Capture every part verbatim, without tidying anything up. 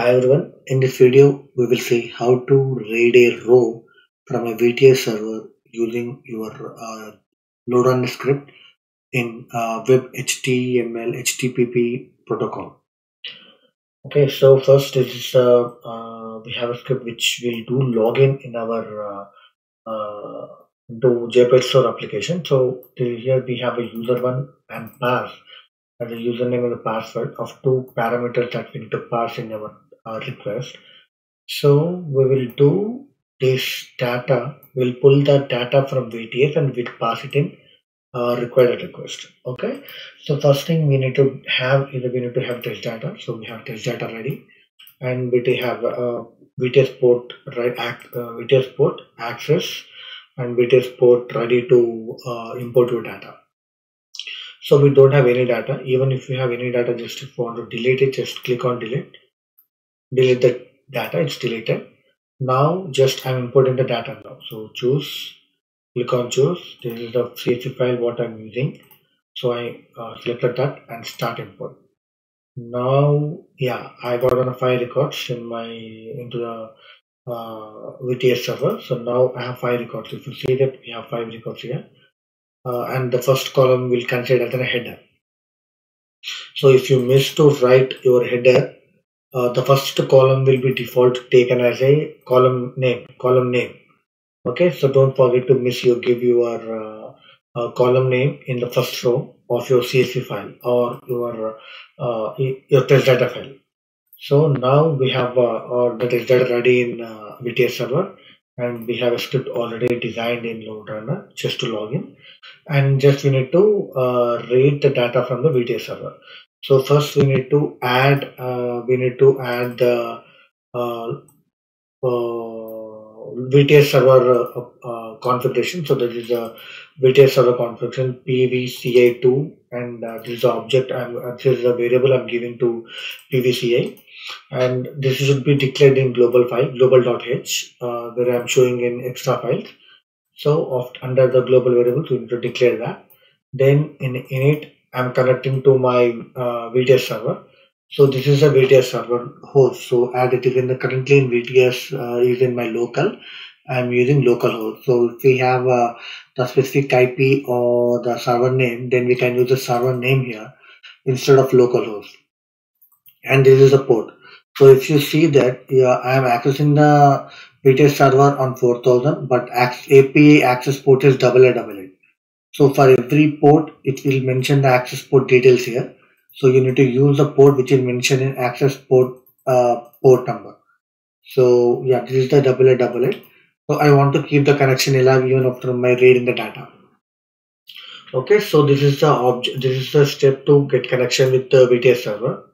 Hi everyone, in this video we will see how to read a row from a V T S server using your uh, load on script in uh, web H T M L H T T P protocol. Okay, so first this is uh, uh, we have a script which will do login in our uh, uh, do JPEG store application. So here we have a user one and pass as a username and a password of two parameters that we need to pass in our uh, request. So we will do this data, we'll pull that data from V T S and we'll pass it in uh, required request. Okay, so first thing we need to have is we need to have test data. So we have test data ready and we have uh, V T S port right act uh, V T S port access and V T S port ready to uh, import your data. So we don't have any data. Even if you have any data, just if you want to delete it, just click on delete. Delete the data, it's deleted. Now just I'm importing the data now. So choose, click on choose. This is the C S V file what I'm using. So I uh, selected that and start import. Now, yeah, I got on a five records in my, into the uh, V T S server. So now I have five records. If you see that we have five records here. Uh, and the first column will consider as a header. So if you miss to write your header, uh, the first column will be default taken as a column name. Column name. Okay, so don't forget to miss you give your uh, uh, column name in the first row of your C S V file or your uh, your test data file. So now we have uh, our test data ready in uh, V T S server. And we have a script already designed in load runner just to log in, and just we need to uh, read the data from the V T S server. So first we need to add uh, we need to add the uh, uh, V T S server uh, uh, configuration. So this is a V T S server configuration P V C A two, and uh, this is the object I'm, uh, this is a variable I'm giving to P V C A. And this should be declared in global file global dot h, uh, where I'm showing in extra files. So oft under the global variables, we need to declare that. Then in init, I'm connecting to my uh, V T S server. So this is a V T S server host. So as it is in the currently in V T S uh, is in my local, I'm using local host. So if we have uh, the specific I P or the server name, then we can use the server name here instead of local host. And this is the port. So if you see that, yeah, I am accessing the V T S server on four thousand, but A P I access port is double A double A. So for every port, it will mention the access port details here. So you need to use the port which is mentioned in access port uh, port number. So yeah, this is the double A double A. So I want to keep the connection alive even after my reading the data. Okay, so this is the object. This is the step to get connection with the V T S server.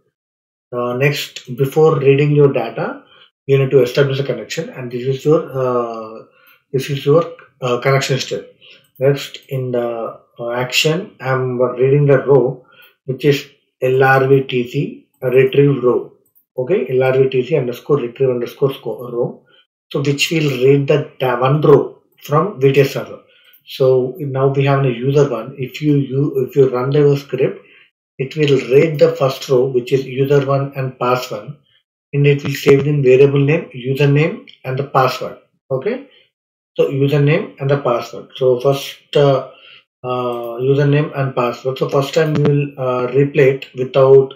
Uh, next, before reading your data, you need to establish a connection, and this is your uh, this is your uh, connection step. Next, in the uh, action, I'm reading the row, which is L R V T C retrieve row. Okay, L R V T C underscore retrieve underscore row. So which will read the one row from V T S server. So now we have a user one. If you you if you run the script, it will read the first row, which is user one and pass one, and it will save in variable name, username, and the password. Okay, so username and the password. So first uh, uh, username and password. So first time you will uh, replay it without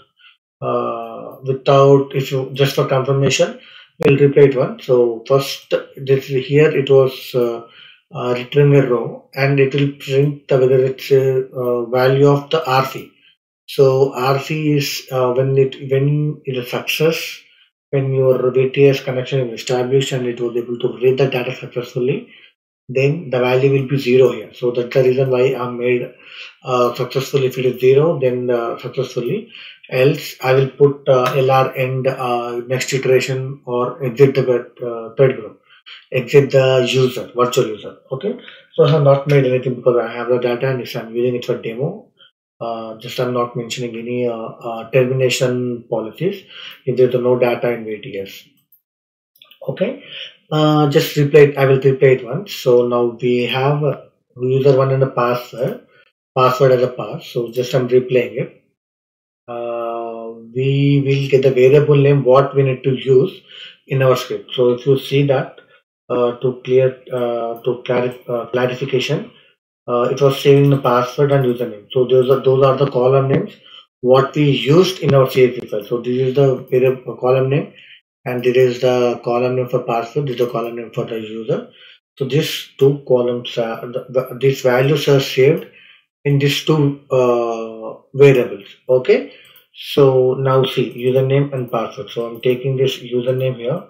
uh, without if you just for confirmation we will replay it one. So first this here it was uh, uh, returning a row, and it will print the whether it's a uh, value of the R C. So R C is uh, when it when it is success, when your V T S connection is established and it was able to read the data successfully, then the value will be zero here. So that's the reason why I made uh, successful. If it is zero, then uh, successfully. Else I will put uh, L R end uh, next iteration or exit the uh, thread group, exit the user virtual user. Okay. So I have not made anything because I have the data and I'm using it for demo. Uh, just I'm not mentioning any uh, uh, termination policies if there's no data in V T S. Okay, uh, just replay it. I will replay it once. So now we have user one and a password, password as a pass. So just I'm replaying it. Uh, we will get the variable name what we need to use in our script. So if you see that uh, to clear uh, to clarif uh, clarification, uh, it was saving the password and username. So those are those are the column names what we used in our C S V file. So this is the variable column name, and this is the column name for password. This is the column name for the user. So these two columns, uh, the, the, these values are saved in these two uh, variables. Okay. So now see username and password. So I'm taking this username here.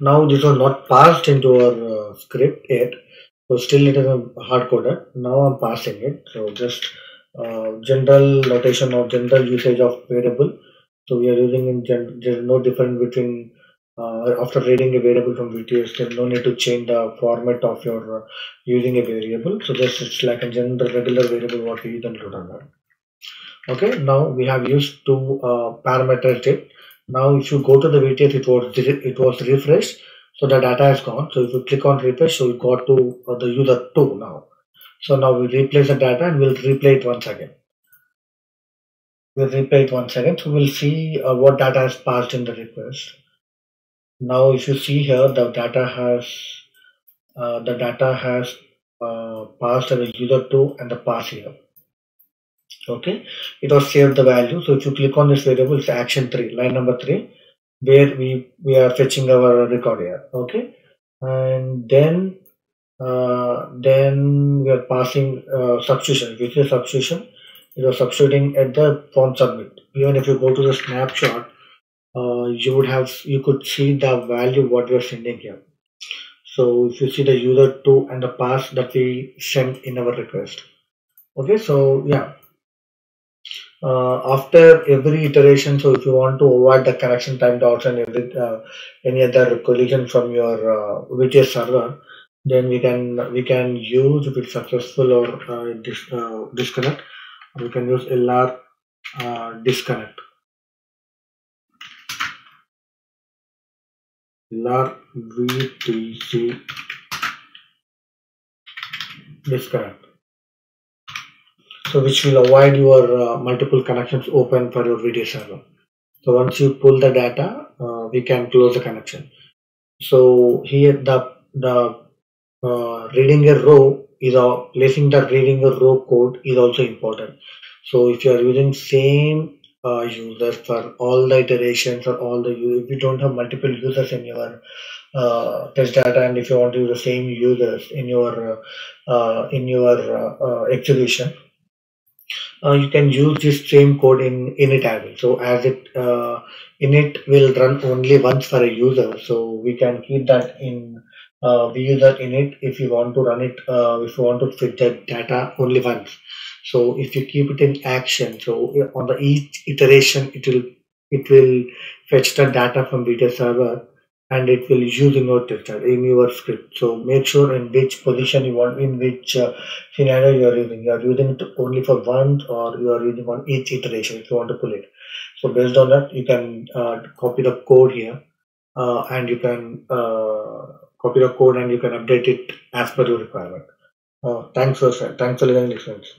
Now this was not passed into our uh, script yet. So still it is a hard coded. Now I'm passing it. So just uh, general notation or general usage of variable. So we are using in general. There is no difference between. Uh, after reading a variable from V T S, there is no need to change the format of your uh, using a variable. So just it's like a general regular variable what we use and put on that. Okay, now we have used to uh, parameterize it. Now if you go to the V T S, it was it was refreshed, so the data is gone. So if you click on refresh, so we got to uh, the user two now. So now we replace the data and we'll replay it once again. We'll replay it once again. So we'll see uh, what data is passed in the request. Now if you see here, the data has uh, the data has uh, passed as a user two and the pass here. Okay, it has saved the value. So if you click on this variable, it's action three, line number three, where we we are fetching our record here. Okay, and then uh, then we are passing uh, substitution. If you see substitution, it was substituting at the form submit. Even if you go to the snapshot, Uh, you would have you could see the value what we are sending here. So if you see the user two and the pass that we sent in our request. Okay, so yeah. Uh, after every iteration, so if you want to avoid the connection timeouts and every uh, any other collision from your uh, V T S server, then we can we can use if it's successful or uh, dis, uh, disconnect. We can use L R uh, disconnect. L R V T C disconnect, so which will avoid your uh, multiple connections open for your V T S server. So once you pull the data, uh, we can close the connection. So here the the uh, reading a row is uh, placing the reading a row code is also important. So if you are using same Uh, users for all the iterations or all the users, if you don't have multiple users in your uh, test data, and if you want to use the same users in your uh, in your uh, uh, execution, uh, you can use this same code in init as well. So as it uh, init will run only once for a user, so we can keep that in uh, we use that init if you want to run it uh, if you want to fit that data only once. So if you keep it in action, so on the each iteration, it will it will fetch the data from V T S server and it will use in your tester in your script. So make sure in which position you want, in which uh, scenario you are using. You are using it only for once, or you are using on each iteration if you want to pull it. So based on that, you can uh, copy the code here, uh, and you can uh, copy the code and you can update it as per your requirement. Uh, thanks for thanks for listening.